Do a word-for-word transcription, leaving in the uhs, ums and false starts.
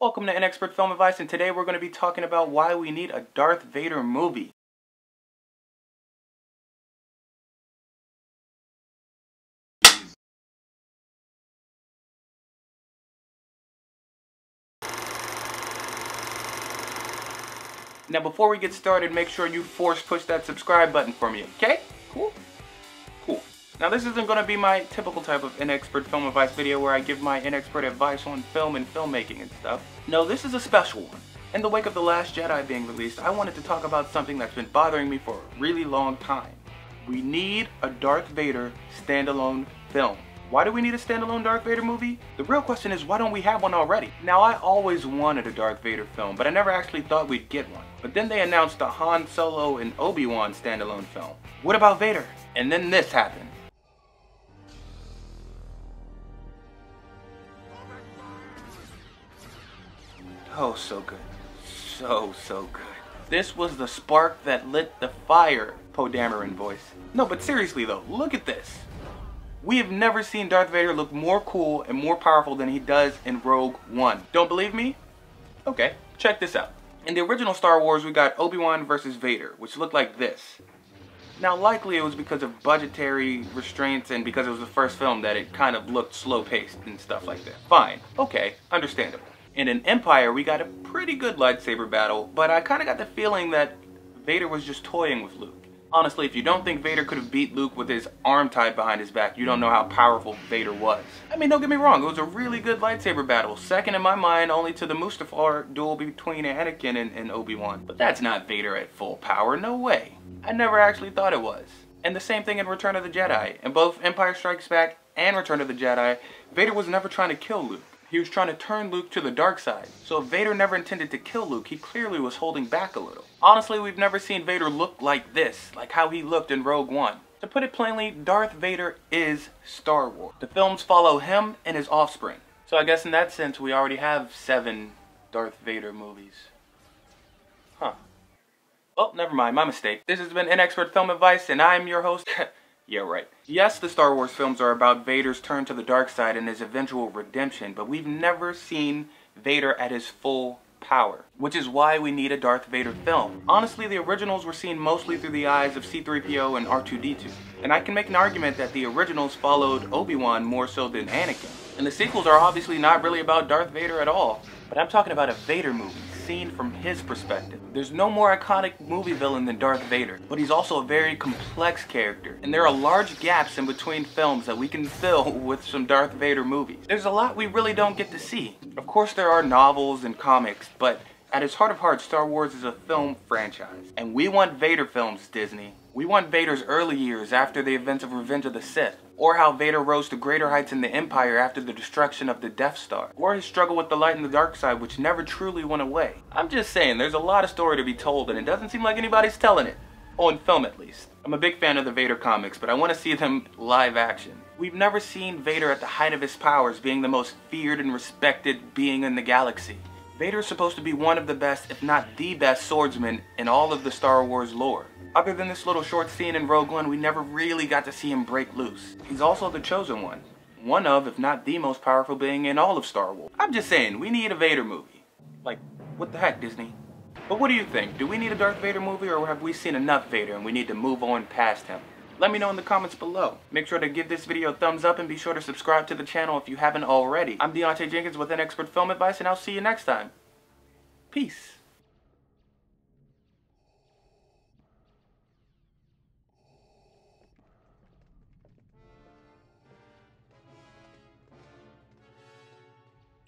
Welcome to InExpert Film Advice, and today we're going to be talking about why we need a Darth Vader movie. Now before we get started, make sure you force push that subscribe button for me, okay? Cool? Cool. Now this isn't going to be my typical type of InExpert Film Advice video where I give my inexpert advice on film and filmmaking and stuff. No, this is a special one. In the wake of The Last Jedi being released, I wanted to talk about something that's been bothering me for a really long time. We need a Darth Vader standalone film. Why do we need a standalone Darth Vader movie? The real question is, why don't we have one already? Now, I always wanted a Darth Vader film, but I never actually thought we'd get one. But then they announced a Han Solo and Obi-Wan standalone film. What about Vader? And then this happened. Oh, so good. So, so good. This was the spark that lit the fire, Poe Dameron voice. No, but seriously though, look at this. We have never seen Darth Vader look more cool and more powerful than he does in Rogue One. Don't believe me? Okay, check this out. In the original Star Wars, we got Obi-Wan versus Vader, which looked like this. Now, likely it was because of budgetary restraints and because it was the first film that it kind of looked slow-paced and stuff like that. Fine, okay, understandable. And in Empire, we got a pretty good lightsaber battle, but I kind of got the feeling that Vader was just toying with Luke. Honestly, if you don't think Vader could have beat Luke with his arm tied behind his back, you don't know how powerful Vader was. I mean, don't get me wrong, it was a really good lightsaber battle, second in my mind only to the Mustafar duel between Anakin and, and Obi-Wan. But that's not Vader at full power, no way. I never actually thought it was. And the same thing in Return of the Jedi. In both Empire Strikes Back and Return of the Jedi, Vader was never trying to kill Luke. He was trying to turn Luke to the dark side. So if Vader never intended to kill Luke, he clearly was holding back a little. Honestly, we've never seen Vader look like this, like how he looked in Rogue One. To put it plainly, Darth Vader is Star Wars. The films follow him and his offspring. So I guess in that sense, we already have seven Darth Vader movies. Huh. Oh, never mind, my mistake. This has been InExpert Film Advice, and I'm your host. Yeah, right. Yes, the Star Wars films are about Vader's turn to the dark side and his eventual redemption, but we've never seen Vader at his full power, which is why we need a Darth Vader film. Honestly, the originals were seen mostly through the eyes of C three P O and R two D two, and I can make an argument that the originals followed Obi-Wan more so than Anakin. And the sequels are obviously not really about Darth Vader at all, but I'm talking about a Vader movie, seen from his perspective. There's no more iconic movie villain than Darth Vader, but he's also a very complex character, and there are large gaps in between films that we can fill with some Darth Vader movies. There's a lot we really don't get to see. Of course there are novels and comics, but at its heart of hearts, Star Wars is a film franchise, and we want Vader films, Disney. We want Vader's early years after the events of Revenge of the Sith, or how Vader rose to greater heights in the Empire after the destruction of the Death Star, or his struggle with the light and the dark side which never truly went away. I'm just saying, there's a lot of story to be told and it doesn't seem like anybody's telling it. On film at least. I'm a big fan of the Vader comics, but I want to see them live action. We've never seen Vader at the height of his powers, being the most feared and respected being in the galaxy. Vader's supposed to be one of the best, if not the best, swordsman in all of the Star Wars lore. Other than this little short scene in Rogue One, we never really got to see him break loose. He's also the chosen one. One of, if not the most powerful being in all of Star Wars. I'm just saying, we need a Vader movie. Like, what the heck, Disney? But what do you think? Do we need a Darth Vader movie, or have we seen enough Vader and we need to move on past him? Let me know in the comments below. Make sure to give this video a thumbs up and be sure to subscribe to the channel if you haven't already. I'm Deontay Jenkins with InExpert Film Advice, and I'll see you next time. Peace.